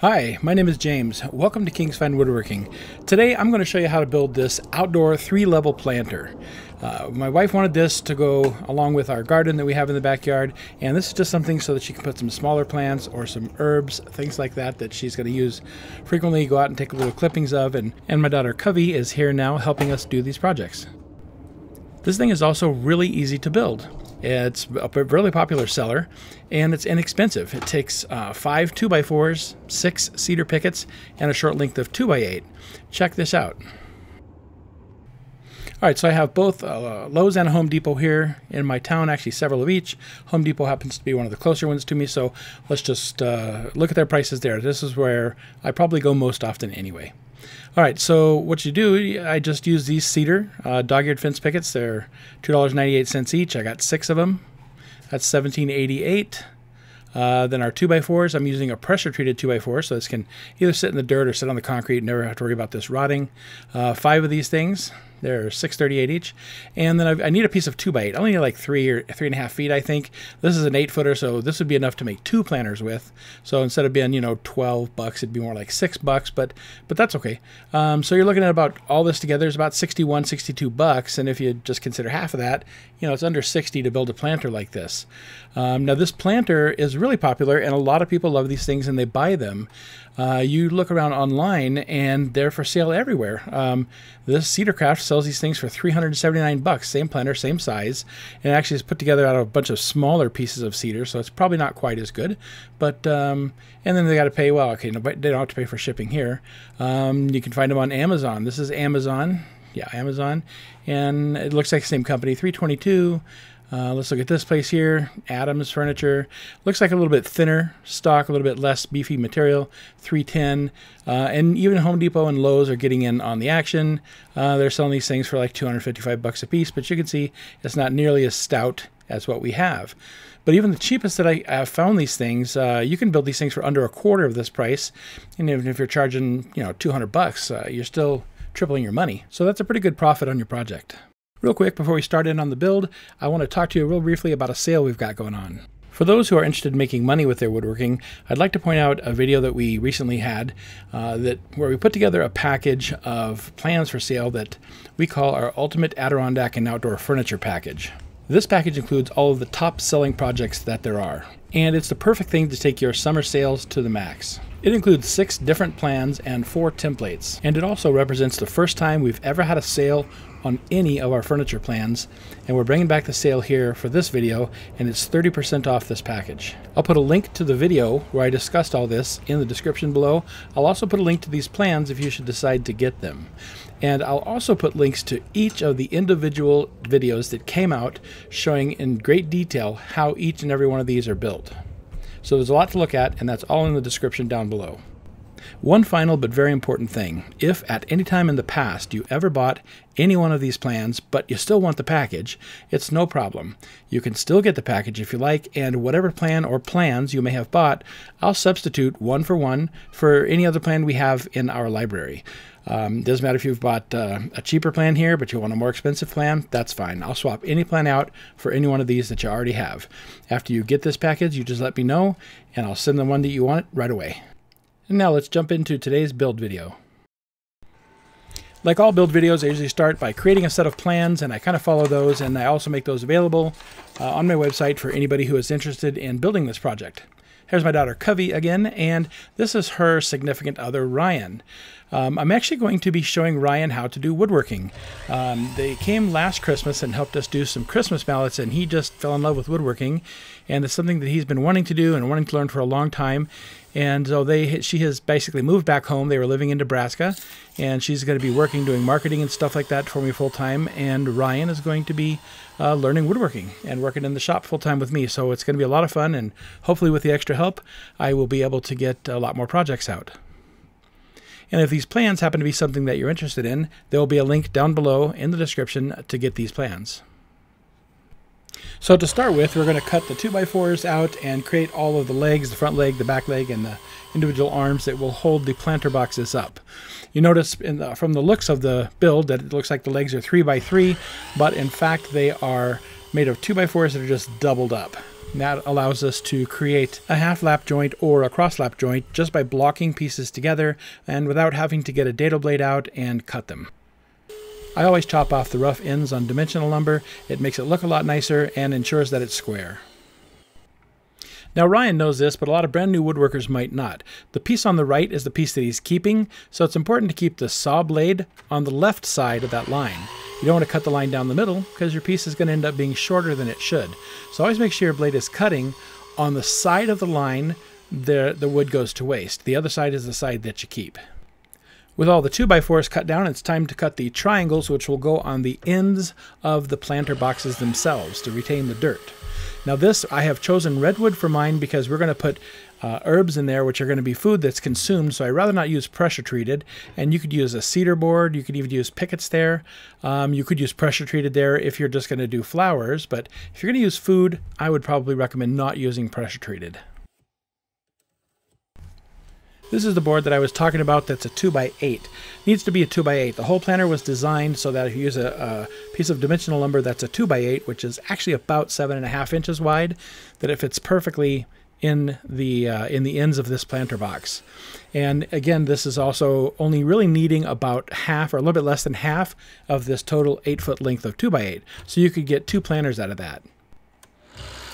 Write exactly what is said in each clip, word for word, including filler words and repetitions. Hi, my name is James. Welcome to King's Fine Woodworking. Today I'm going to show you how to build this outdoor three-level planter. Uh, my wife wanted this to go along with our garden that we have in the backyard, and this is just something so that she can put some smaller plants or some herbs, things like that, that she's going to use frequently, go out and take little clippings of, and, and my daughter Covey is here now helping us do these projects. This thing is also really easy to build. It's a really popular seller, and it's inexpensive. It takes uh, five two by fours, six cedar pickets, and a short length of two by eight. Check this out. All right, so I have both uh, Lowe's and Home Depot here in my town, actually several of each. Home Depot happens to be one of the closer ones to me, so let's just uh, look at their prices there. This is where I probably go most often anyway. All right, so what you do, I just use these cedar uh, dog-eared fence pickets. They're two dollars and ninety-eight cents each. I got six of them. That's seventeen eighty-eight. Uh, then our two by fours, I'm using a pressure-treated two by four, so this can either sit in the dirt or sit on the concrete. Never have to worry about this rotting. Uh, five of these things. They're six thirty-eight each. And then I've, I need a piece of two by eight. I only need like three or three and a half feet, I think. This is an eight-footer, so this would be enough to make two planters with. So instead of being, you know, twelve bucks, it'd be more like six bucks, but but that's okay. Um, so you're looking at about, all this together is about sixty-one, sixty-two bucks, and if you just consider half of that, you know, it's under sixty to build a planter like this. Um, now this planter is really popular, and a lot of people love these things, and they buy them. Uh, you look around online, and they're for sale everywhere. Um, this Cedar Craft sells these things for three hundred seventy-nine bucks, same planter, same size, and it actually is put together out of a bunch of smaller pieces of cedar, so it's probably not quite as good. But um, and then they got to pay. Well, okay, no, but they don't have to pay for shipping here. Um, you can find them on Amazon. This is Amazon, yeah, Amazon, and it looks like the same company. three twenty-two. Uh, let's look at this place here. Adams Furniture. Looks like a little bit thinner stock, a little bit less beefy material. three ten. Uh, and even Home Depot and Lowe's are getting in on the action. Uh, they're selling these things for like two hundred fifty-five bucks a piece, but you can see it's not nearly as stout as what we have. But even the cheapest that I have found these things, uh, you can build these things for under a quarter of this price. And even if you're charging, you know, two hundred bucks, uh, you're still tripling your money. So that's a pretty good profit on your project. Real quick, before we start in on the build, I want to talk to you real briefly about a sale we've got going on. For those who are interested in making money with their woodworking, I'd like to point out a video that we recently had uh, that where we put together a package of plans for sale that we call our Ultimate Adirondack and Outdoor Furniture Package. This package includes all of the top-selling projects that there are, and it's the perfect thing to take your summer sales to the max. It includes six different plans and four templates, and it also represents the first time we've ever had a sale on any of our furniture plans, and we're bringing back the sale here for this video, and it's thirty percent off this package. I'll put a link to the video where I discussed all this in the description below. I'll also put a link to these plans if you should decide to get them. And I'll also put links to each of the individual videos that came out showing in great detail how each and every one of these are built. So there's a lot to look at, and that's all in the description down below. One final but very important thing. If at any time in the past you ever bought any one of these plans, but you still want the package, it's no problem. You can still get the package if you like, and whatever plan or plans you may have bought, I'll substitute one for one for any other plan we have in our library. Um, doesn't matter if you've bought uh, a cheaper plan here, but you want a more expensive plan, that's fine. I'll swap any plan out for any one of these that you already have. After you get this package, you just let me know, and I'll send the one that you want right away. And now let's jump into today's build video. Like all build videos, I usually start by creating a set of plans, and I kind of follow those, and I also make those available uh, on my website for anybody who is interested in building this project. Here's my daughter Covey again, and this is her significant other, Ryan. Um, I'm actually going to be showing Ryan how to do woodworking. Um, they came last Christmas and helped us do some Christmas mallets, and he just fell in love with woodworking, and it's something that he's been wanting to do and wanting to learn for a long time. And so they, she has basically moved back home. They were living in Nebraska, and she's going to be working, doing marketing and stuff like that for me full-time, and Ryan is going to be uh, learning woodworking and working in the shop full-time with me. So it's going to be a lot of fun, and hopefully with the extra help, I will be able to get a lot more projects out. And if these plans happen to be something that you're interested in, there will be a link down below in the description to get these plans. So to start with, we're going to cut the two by fours out and create all of the legs, the front leg, the back leg, and the individual arms that will hold the planter boxes up. You notice in the, from the looks of the build that it looks like the legs are three by three, but in fact they are made of two by fours that are just doubled up. And that allows us to create a half lap joint or a cross lap joint just by blocking pieces together and without having to get a dado blade out and cut them. I always chop off the rough ends on dimensional lumber. It makes it look a lot nicer and ensures that it's square. Now Ryan knows this, but a lot of brand new woodworkers might not. The piece on the right is the piece that he's keeping, so it's important to keep the saw blade on the left side of that line. You don't want to cut the line down the middle because your piece is going to end up being shorter than it should. So always make sure your blade is cutting on the side of the line the, the wood goes to waste. The other side is the side that you keep. With all the two by fours cut down, it's time to cut the triangles, which will go on the ends of the planter boxes themselves to retain the dirt. Now this, I have chosen redwood for mine because we're going to put uh, herbs in there, which are going to be food that's consumed, so I'd rather not use pressure treated. And you could use a cedar board, you could even use pickets there, um, you could use pressure treated there if you're just going to do flowers, but if you're going to use food, I would probably recommend not using pressure treated. This is the board that I was talking about that's a two by eight. It needs to be a two by eight. The whole planter was designed so that if you use a, a piece of dimensional lumber that's a two by eight, which is actually about seven point five inches wide, that it fits perfectly in the, uh, in the ends of this planter box. And again, this is also only really needing about half or a little bit less than half of this total eight foot length of two by eight. So you could get two planters out of that.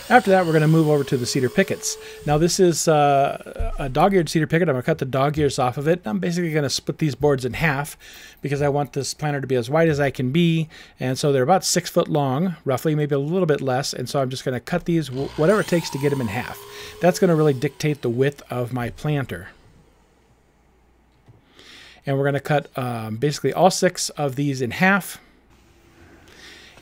After that, we're going to move over to the cedar pickets. Now this is uh, a dog-eared cedar picket. I'm going to cut the dog ears off of it. I'm basically going to split these boards in half because I want this planter to be as wide as I can be. And so they're about six foot long, roughly, maybe a little bit less. And so I'm just going to cut these, whatever it takes to get them in half. That's going to really dictate the width of my planter. And we're going to cut um, basically all six of these in half.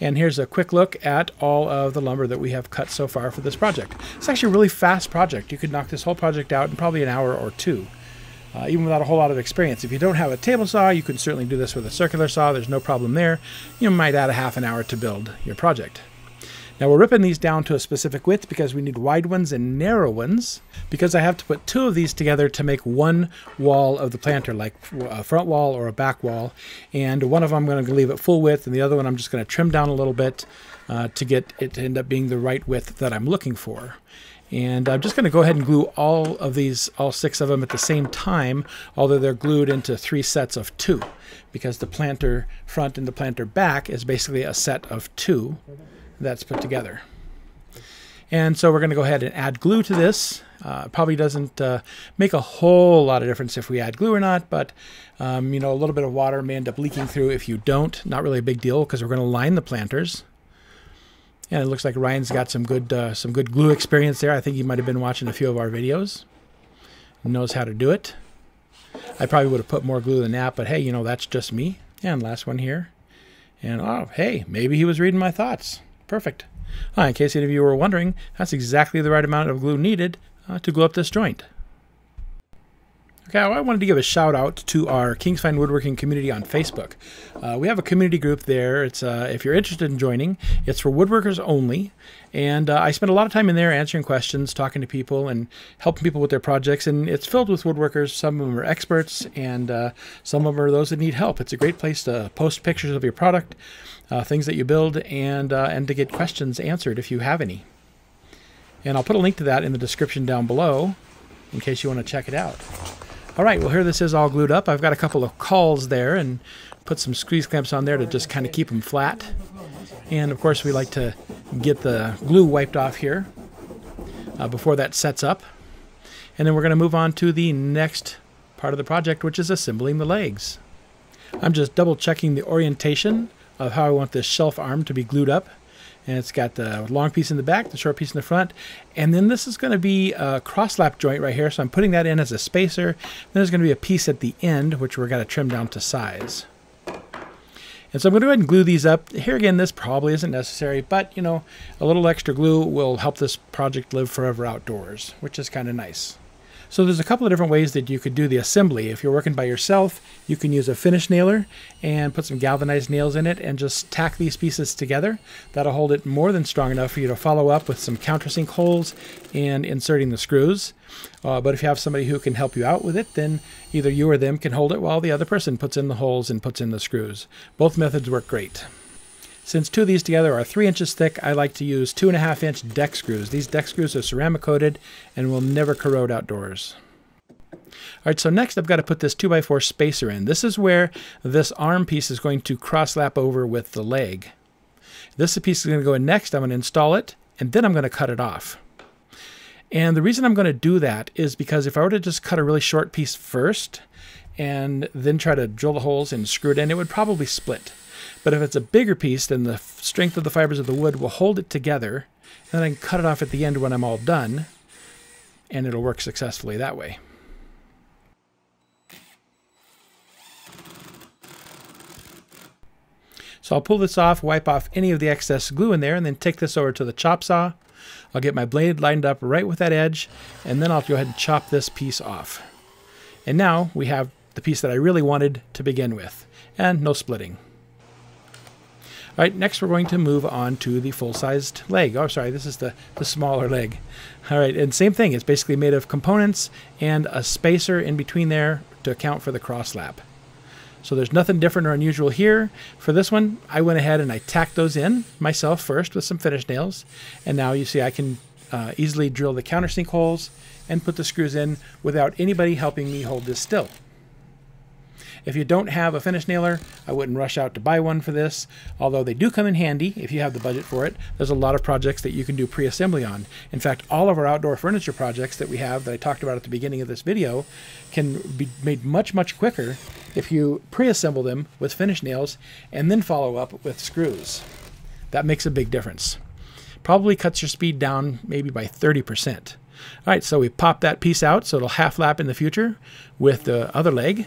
And here's a quick look at all of the lumber that we have cut so far for this project. It's actually a really fast project. You could knock this whole project out in probably an hour or two, uh, even without a whole lot of experience. If you don't have a table saw, you can certainly do this with a circular saw. There's no problem there. You might add a half an hour to build your project. Now we're ripping these down to a specific width because we need wide ones and narrow ones, because I have to put two of these together to make one wall of the planter, like a front wall or a back wall. And one of them I'm going to leave at full width, and the other one I'm just going to trim down a little bit uh, to get it to end up being the right width that I'm looking for. And I'm just going to go ahead and glue all of these, all six of them at the same time, although they're glued into three sets of two, because the planter front and the planter back is basically a set of two that's put together. And so we're going to go ahead and add glue to this. Uh, probably doesn't uh, make a whole lot of difference if we add glue or not, but um, you know, a little bit of water may end up leaking through if you don't. Not really a big deal because we're going to line the planters. And it looks like Ryan's got some good uh, some good glue experience there. I think he might have been watching a few of our videos. He knows how to do it. I probably would have put more glue than that, but hey, you know, that's just me. And last one here. And oh, hey, maybe he was reading my thoughts. Perfect. Uh, in case any of you were wondering, that's exactly the right amount of glue needed uh, to glue up this joint. Okay, well, I wanted to give a shout out to our King's Fine Woodworking community on Facebook. Uh, we have a community group there. It's uh, if you're interested in joining, it's for woodworkers only. And uh, I spend a lot of time in there answering questions, talking to people, and helping people with their projects. And it's filled with woodworkers. Some of them are experts, and uh, some of them are those that need help. It's a great place to post pictures of your product, uh, things that you build, and uh, and to get questions answered if you have any. And I'll put a link to that in the description down below in case you want to check it out. All right, well, here this is all glued up. I've got a couple of cauls there and put some squeeze clamps on there to just kind of keep them flat. And of course, we like to get the glue wiped off here uh, before that sets up. And then we're gonna move on to the next part of the project, which is assembling the legs. I'm just double checking the orientation of how I want this shelf arm to be glued up. And it's got the long piece in the back, the short piece in the front. And then this is going to be a cross-lap joint right here. So I'm putting that in as a spacer. Then there's going to be a piece at the end, which we're going to trim down to size. And so I'm going to go ahead and glue these up. Here again, this probably isn't necessary, but you know, a little extra glue will help this project live forever outdoors, which is kind of nice. So there's a couple of different ways that you could do the assembly. If you're working by yourself, you can use a finish nailer and put some galvanized nails in it and just tack these pieces together. That'll hold it more than strong enough for you to follow up with some countersink holes and inserting the screws. Uh, but if you have somebody who can help you out with it, then either you or them can hold it while the other person puts in the holes and puts in the screws. Both methods work great. Since two of these together are three inches thick, I like to use two and a half inch deck screws. These deck screws are ceramic coated and will never corrode outdoors. All right, so next I've got to put this two by four spacer in. This is where this arm piece is going to cross-lap over with the leg. This piece is going to go in next. I'm going to install it, and then I'm going to cut it off. And the reason I'm going to do that is because if I were to just cut a really short piece first and then try to drill the holes and screw it in, it would probably split. But if it's a bigger piece, then the strength of the fibers of the wood will hold it together, and then I can cut it off at the end when I'm all done, and it'll work successfully that way. So I'll pull this off, wipe off any of the excess glue in there, and then take this over to the chop saw. I'll get my blade lined up right with that edge, and then I'll go ahead and chop this piece off. And now we have the piece that I really wanted to begin with, and no splitting. All right, next we're going to move on to the full-sized leg. Oh, sorry, this is the, the smaller leg. All right, and same thing. It's basically made of components and a spacer in between there to account for the cross-lap. So there's nothing different or unusual here. For this one, I went ahead and I tacked those in myself first with some finish nails. And now you see I can uh, easily drill the countersink holes and put the screws in without anybody helping me hold this still. If you don't have a finish nailer, I wouldn't rush out to buy one for this, although they do come in handy if you have the budget for it. There's a lot of projects that you can do pre-assembly on. In fact, all of our outdoor furniture projects that we have that I talked about at the beginning of this video can be made much, much quicker if you pre-assemble them with finish nails and then follow up with screws. That makes a big difference. Probably cuts your speed down maybe by thirty percent. All right, so we pop that piece out so it'll half lap in the future with the other leg.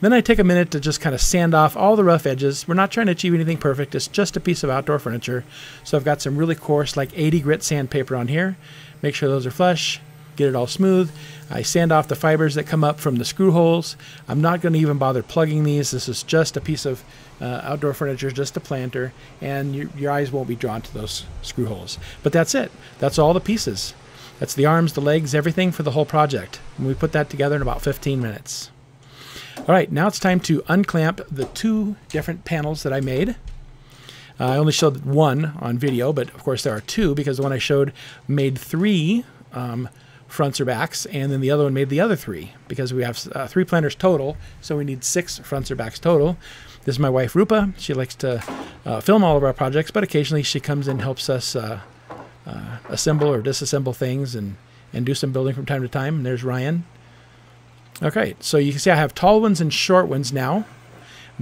Then I take a minute to just kind of sand off all the rough edges. We're not trying to achieve anything perfect. It's just a piece of outdoor furniture. So I've got some really coarse, like eighty grit sandpaper on here. Make sure those are flush, get it all smooth. I sand off the fibers that come up from the screw holes. I'm not going to even bother plugging these. This is just a piece of uh, outdoor furniture, just a planter, and you, your eyes won't be drawn to those screw holes. But that's it. That's all the pieces. That's the arms, the legs, everything for the whole project. And we put that together in about fifteen minutes. All right, now it's time to unclamp the two different panels that I made. Uh, I only showed one on video, but of course there are two because the one I showed made three um, fronts or backs, and then the other one made the other three because we have uh, three planters total, so we need six fronts or backs total. This is my wife, Rupa. She likes to uh, film all of our projects, but occasionally she comes and helps us uh, uh, assemble or disassemble things and, and do some building from time to time. And there's Ryan. Okay, so you can see I have tall ones and short ones now,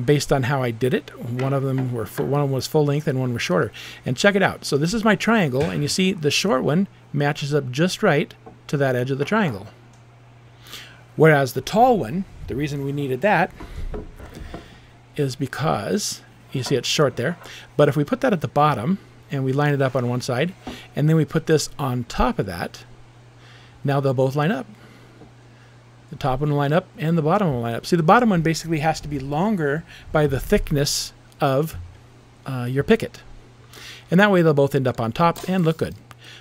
based on how I did it. One of them were one of them was full length and one was shorter. And check it out. So this is my triangle, and you see the short one matches up just right to that edge of the triangle. Whereas the tall one, the reason we needed that is because you see it's short there. But if we put that at the bottom and we line it up on one side, and then we put this on top of that, now they'll both line up. The top one will line up and the bottom one will line up. See, the bottom one basically has to be longer by the thickness of uh, your picket. And that way they'll both end up on top and look good.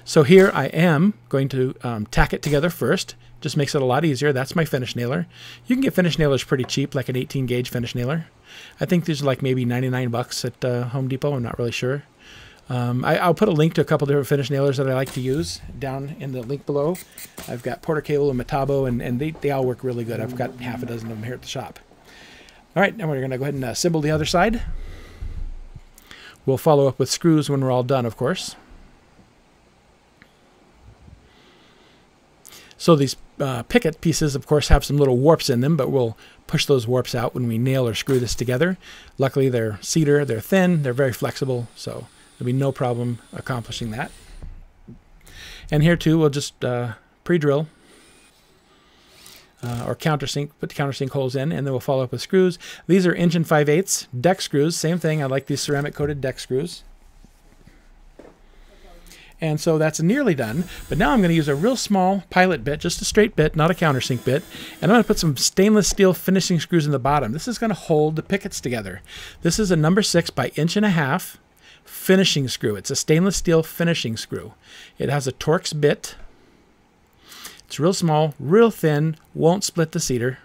So here I am going to um, tack it together first. Just makes it a lot easier. That's my finish nailer. You can get finish nailers pretty cheap, like an eighteen gauge finish nailer. I think these are like maybe ninety-nine bucks at uh, Home Depot. I'm not really sure. Um, I, I'll put a link to a couple different finish nailers that I like to use down in the link below. I've got Porter Cable and Metabo, and, and they, they all work really good. I've got half a dozen of them here at the shop. All right, now we're going to go ahead and assemble the other side. We'll follow up with screws when we're all done, of course. So these uh, picket pieces, of course, have some little warps in them, but we'll push those warps out when we nail or screw this together. Luckily, they're cedar, they're thin, they're very flexible, so there'll be no problem accomplishing that. And here too, we'll just uh, pre-drill uh, or countersink, put the countersink holes in, and then we'll follow up with screws. These are inch and five eighths deck screws. Same thing, I like these ceramic coated deck screws. And so that's nearly done, but now I'm going to use a real small pilot bit, just a straight bit, not a countersink bit, and I'm going to put some stainless steel finishing screws in the bottom. This is going to hold the pickets together. This is a number six by inch and a half finishing screw. It's a stainless steel finishing screw. It has a Torx bit. It's real small, real thin, won't split the cedar.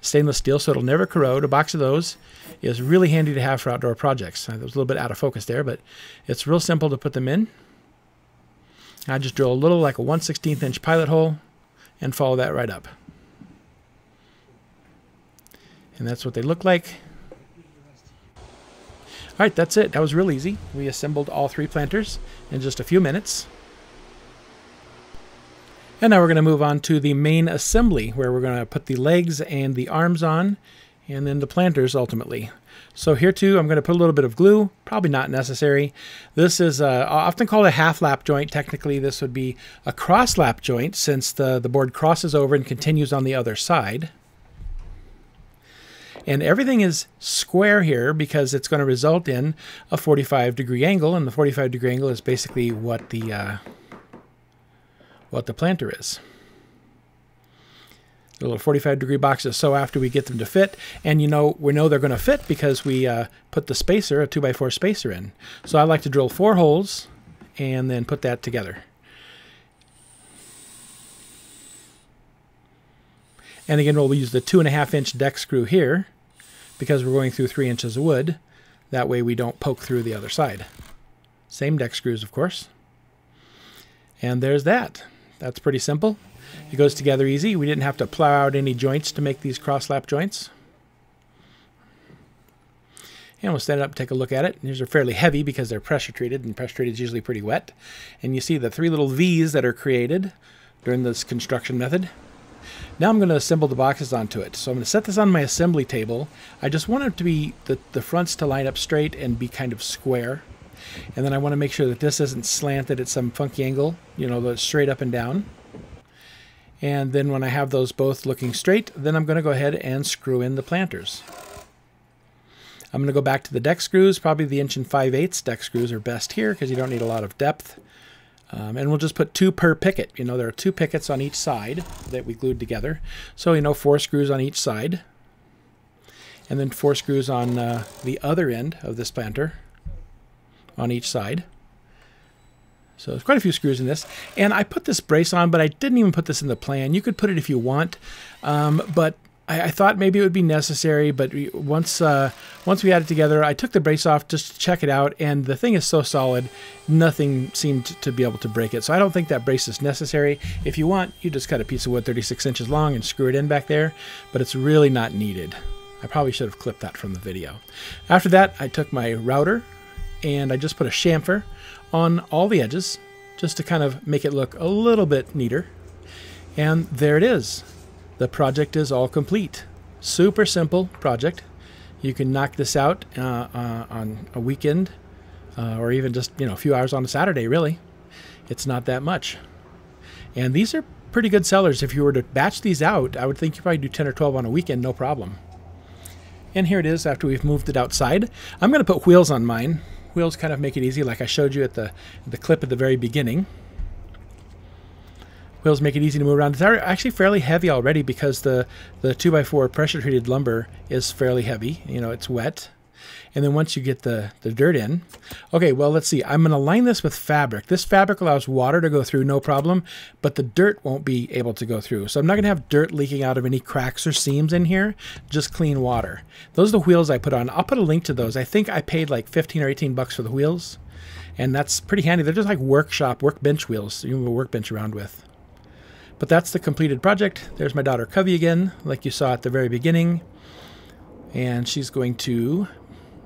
Stainless steel, so it'll never corrode. A box of those is really handy to have for outdoor projects. I was a little bit out of focus there, but it's real simple to put them in. I just drill a little, like a one sixteenth inch pilot hole, and follow that right up. And that's what they look like. All right, that's it. That was real easy. We assembled all three planters in just a few minutes. And now we're going to move on to the main assembly, where we're going to put the legs and the arms on, and then the planters ultimately. So here too, I'm going to put a little bit of glue, probably not necessary. This is uh, often called a half lap joint. Technically, this would be a cross lap joint, since the, the board crosses over and continues on the other side. And everything is square here because it's going to result in a forty-five degree angle, and the forty-five degree angle is basically what the uh, what the planter is. The little forty-five degree boxes. So after we get them to fit, and you know we know they're going to fit because we uh, put the spacer, a two by four spacer in. So I like to drill four holes and then put that together. And again, we'll use the two and a half inch deck screw here because we're going through three inches of wood. That way we don't poke through the other side. Same deck screws, of course. And there's that. That's pretty simple. It goes together easy. We didn't have to plow out any joints to make these cross-lap joints. And we'll stand up and take a look at it. And these are fairly heavy because they're pressure treated, and pressure treated is usually pretty wet. And you see the three little V's that are created during this construction method. Now I'm going to assemble the boxes onto it. So I'm going to set this on my assembly table. I just want it to be the, the fronts to line up straight and be kind of square. And then I want to make sure that this isn't slanted at some funky angle, you know, that's straight up and down. And then when I have those both looking straight, then I'm going to go ahead and screw in the planters. I'm going to go back to the deck screws. Probably the inch and five eighths deck screws are best here because you don't need a lot of depth. Um, and we'll just put two per picket. You know, there are two pickets on each side that we glued together. So, you know, four screws on each side. And then four screws on uh, the other end of this planter on each side. So there's quite a few screws in this. And I put this brace on, but I didn't even put this in the plan. You could put it if you want, um, but I, I thought maybe it would be necessary. But we, once, uh, once we had it together, I took the brace off just to check it out. And the thing is so solid, nothing seemed to be able to break it. So I don't think that brace is necessary. If you want, you just cut a piece of wood thirty-six inches long and screw it in back there. But it's really not needed. I probably should have clipped that from the video. After that, I took my router and I just put a chamfer on all the edges just to kind of make it look a little bit neater. And there it is. The project is all complete. Super simple project. You can knock this out uh, uh, on a weekend uh, or even just, you know, a few hours on a Saturday, really. It's not that much. And these are pretty good sellers. If you were to batch these out, I would think you probably do ten or twelve on a weekend, no problem. And here it is after we've moved it outside. I'm going to put wheels on mine. Wheels kind of make it easy, like I showed you at the, the clip at the very beginning. Wheels make it easy to move around. It's actually fairly heavy already because the, the two by four pressure-treated lumber is fairly heavy. You know, it's wet. And then once you get the, the dirt in... Okay, well, let's see. I'm going to line this with fabric. This fabric allows water to go through, no problem, but the dirt won't be able to go through. So I'm not going to have dirt leaking out of any cracks or seams in here, just clean water. Those are the wheels I put on. I'll put a link to those. I think I paid like fifteen or eighteen bucks for the wheels, and that's pretty handy. They're just like workshop, workbench wheels so you can move a workbench around with. But that's the completed project. There's my daughter Covey again, like you saw at the very beginning. And she's going to...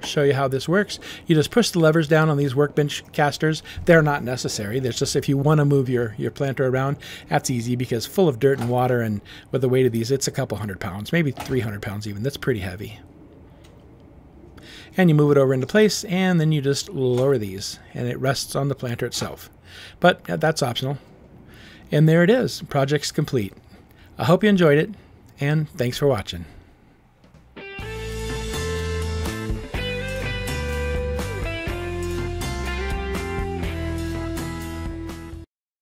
show you how this works. You just push the levers down on these workbench casters. They're not necessary. There's just if you want to move your, your planter around, that's easy because full of dirt and water, and with the weight of these, it's a couple hundred pounds, maybe three hundred pounds even. That's pretty heavy. And you move it over into place, and then you just lower these, and it rests on the planter itself. But that's optional. And there it is. Project's complete. I hope you enjoyed it, and thanks for watching.